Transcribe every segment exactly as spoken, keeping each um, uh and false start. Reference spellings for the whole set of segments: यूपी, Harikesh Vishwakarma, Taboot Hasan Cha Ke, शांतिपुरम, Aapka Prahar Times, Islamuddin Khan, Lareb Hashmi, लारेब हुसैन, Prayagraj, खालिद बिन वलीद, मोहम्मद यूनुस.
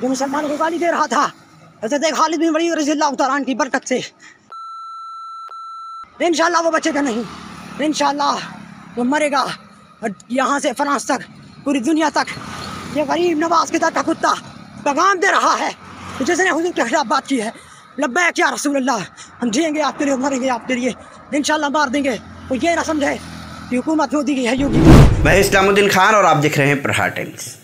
जो मुसलमानों को गाली दे रहा था हज़रत खालिद बिन वलीद रज़ियल्लाहु तआला अन्हु की बरकत से। इंशाल्लाह वो बचेगा नहीं, इंशाल्लाह वो मरेगा। यहाँ से फ्रांस तक, पूरी दुनिया तक ये गरीब नवाज के तक कुत्ता पैगाम दे रहा है जिसने हुजूर के खिलाफ बात की है। लब्बैक या रसूल अल्लाह, हम जिएंगे आपके लिए, मरेंगे आपके लिए, इंशाल्लाह मार देंगे। तो ये ना समझे कि हुकूमत मोदी की है, योगी। मैं इस्लामुद्दीन खान और आप देख रहे हैं प्रहार टाइम्स।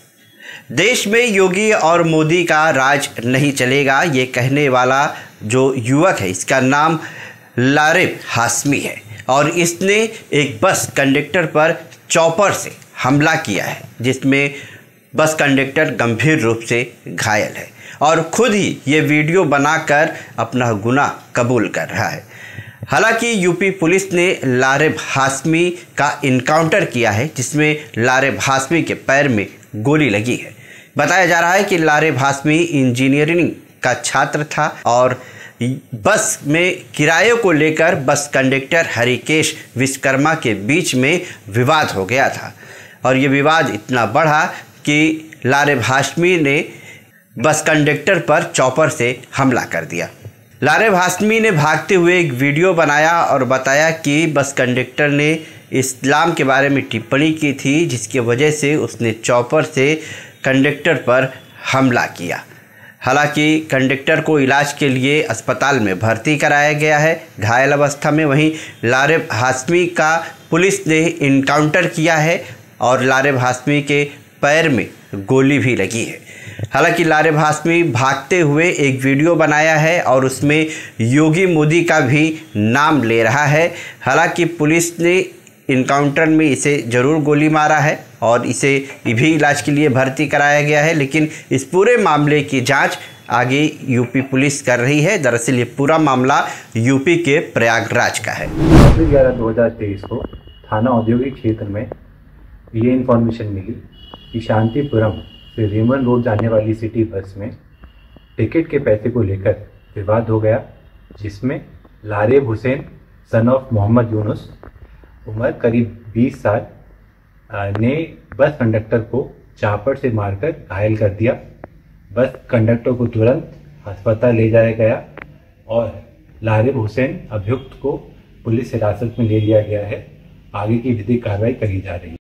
देश में योगी और मोदी का राज नहीं चलेगा, ये कहने वाला जो युवक है इसका नाम लारेब हाशमी है और इसने एक बस कंडक्टर पर चॉपर से हमला किया है जिसमें बस कंडक्टर गंभीर रूप से घायल है और खुद ही ये वीडियो बनाकर अपना गुनाह कबूल कर रहा है। हालांकि यूपी पुलिस ने लारेब हाशमी का इनकाउंटर किया है जिसमें लारेब हाशमी के पैर में गोली लगी है। बताया जा रहा है कि लारेब हाशमी इंजीनियरिंग का छात्र था और बस में किराए को लेकर बस कंडक्टर हरिकेश विश्वकर्मा के बीच में विवाद हो गया था और ये विवाद इतना बढ़ा कि लारेब हाशमी ने बस कंडक्टर पर चॉपर से हमला कर दिया। लारेब हाशमी ने भागते हुए एक वीडियो बनाया और बताया कि बस कंडक्टर ने इस्लाम के बारे में टिप्पणी की थी जिसकी वजह से उसने चॉपर से कंडक्टर पर हमला किया। हालांकि कंडक्टर को इलाज के लिए अस्पताल में भर्ती कराया गया है घायल अवस्था में। वहीं लारेब हाशमी का पुलिस ने इनकाउंटर किया है और लारेब हाशमी के पैर में गोली भी लगी है। हालांकि लारेब हाशमी भागते हुए एक वीडियो बनाया है और उसमें योगी मोदी का भी नाम ले रहा है। हालांकि पुलिस ने इनकाउंटर में इसे ज़रूर गोली मारा है और इसे भी इलाज के लिए भर्ती कराया गया है, लेकिन इस पूरे मामले की जांच आगे यूपी पुलिस कर रही है। दरअसल ये पूरा मामला यूपी के प्रयागराज का है। ग्यारह दो हज़ार तेईस को थाना औद्योगिक क्षेत्र में ये इन्फॉर्मेशन मिली कि शांतिपुरम से रेमन रोड जाने वाली सिटी बस में टिकट के पैसे को लेकर विवाद हो गया जिसमें लारेब हुसैन सन ऑफ मोहम्मद यूनुस उम्र करीब बीस साल ने बस कंडक्टर को चापड़ से मारकर घायल कर दिया। बस कंडक्टर को तुरंत अस्पताल ले जाया गया और लारेब हुसैन अभियुक्त को पुलिस हिरासत में ले लिया गया है। आगे की विधिक कार्रवाई करी जा रही है।